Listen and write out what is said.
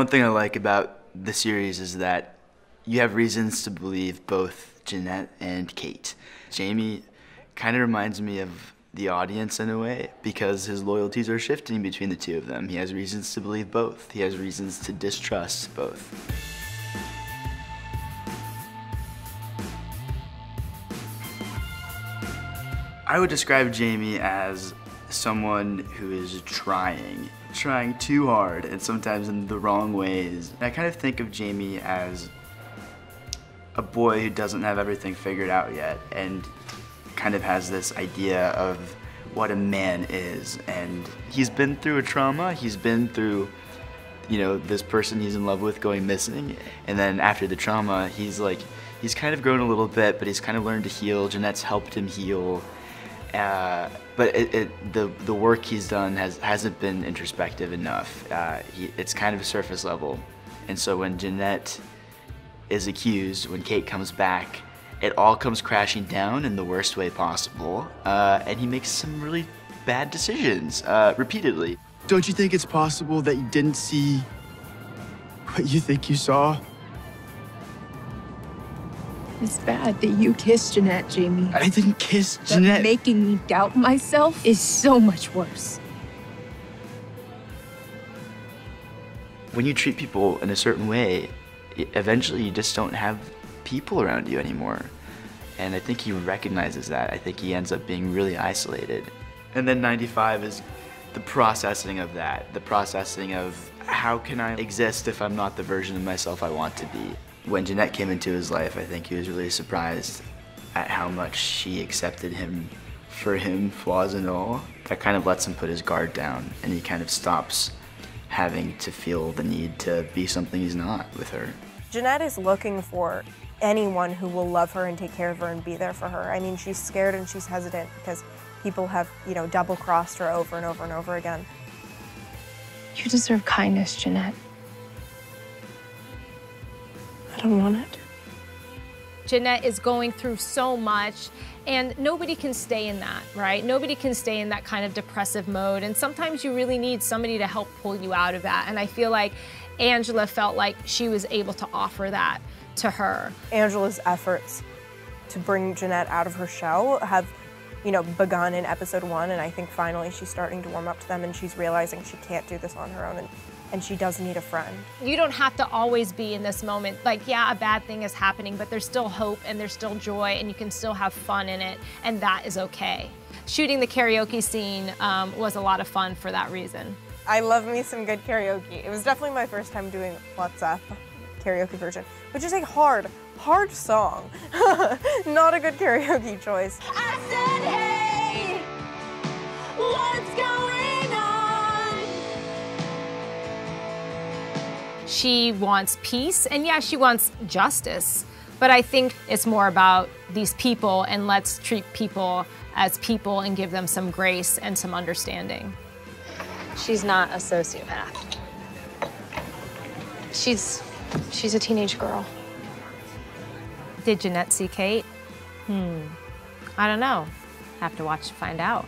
One thing I like about the series is that you have reasons to believe both Jeanette and Kate. Jamie kind of reminds me of the audience in a way, because his loyalties are shifting between the two of them. He has reasons to believe both. He has reasons to distrust both. I would describe Jamie as someone who is trying too hard, and sometimes in the wrong ways. I kind of think of Jamie as a boy who doesn't have everything figured out yet, and kind of has this idea of what a man is, and he's been through a trauma, he's been through, you know, this person he's in love with going missing, and then after the trauma, he's kind of grown a little bit, but he's kind of learned to heal. Jeanette's helped him heal, but the work he's done hasn't been introspective enough. It's kind of surface level, and so when Jeanette is accused, when Kate comes back, it all comes crashing down in the worst way possible, and he makes some really bad decisions, repeatedly. Don't you think it's possible that you didn't see what you think you saw? It's bad that you kissed Jeanette, Jamie. I didn't kiss Jeanette. Making me doubt myself is so much worse. When you treat people in a certain way, eventually you just don't have people around you anymore. And I think he recognizes that. I think he ends up being really isolated. And then 95 is the processing of that, the processing of how can I exist if I'm not the version of myself I want to be. When Jeanette came into his life, I think he was really surprised at how much she accepted him for him, flaws and all. That kind of lets him put his guard down, and he kind of stops having to feel the need to be something he's not with her. Jeanette is looking for anyone who will love her and take care of her and be there for her. I mean, she's scared and she's hesitant because people have, you know, double-crossed her over and over and over again. You deserve kindness, Jeanette. I don't want it. Jeanette is going through so much, and nobody can stay in that, right? Nobody can stay in that kind of depressive mode, and sometimes you really need somebody to help pull you out of that, and I feel like Angela felt like she was able to offer that to her. Angela's efforts to bring Jeanette out of her shell have, you know, begun in episode 1, and I think finally she's starting to warm up to them, and she's realizing she can't do this on her own, and she does need a friend. You don't have to always be in this moment. Like, yeah, a bad thing is happening, but there's still hope and there's still joy, and you can still have fun in it, and that is okay. Shooting the karaoke scene was a lot of fun for that reason. I love me some good karaoke. It was definitely my first time doing WhatsApp karaoke version, which is a hard song. Not a good karaoke choice. I said, hey, what's going on? She wants peace, and yeah, she wants justice. But I think it's more about these people, and let's treat people as people and give them some grace and some understanding. She's not a sociopath. She's a teenage girl. Did Jeanette see Kate? I don't know. Have to watch to find out.